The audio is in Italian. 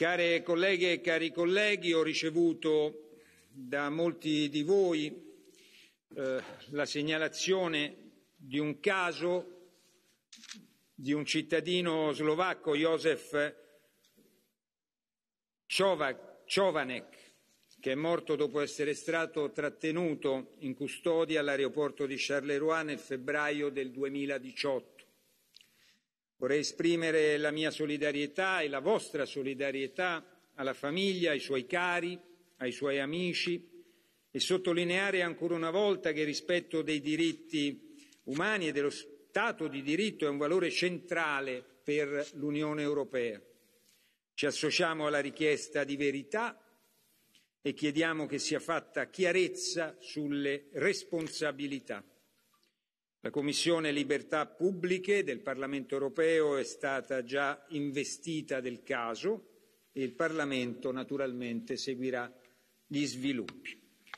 Care colleghe e cari colleghi, ho ricevuto da molti di voi la segnalazione di un caso di un cittadino slovacco, Jozef Chovanec, che è morto dopo essere stato trattenuto in custodia all'aeroporto di Charleroi nel febbraio del 2018. Vorrei esprimere la mia solidarietà e la vostra solidarietà alla famiglia, ai suoi cari, ai suoi amici e sottolineare ancora una volta che il rispetto dei diritti umani e dello Stato di diritto è un valore centrale per l'Unione Europea. Ci associamo alla richiesta di verità e chiediamo che sia fatta chiarezza sulle responsabilità. La Commissione Libertà Pubbliche del Parlamento europeo è stata già investita del caso e il Parlamento naturalmente seguirà gli sviluppi.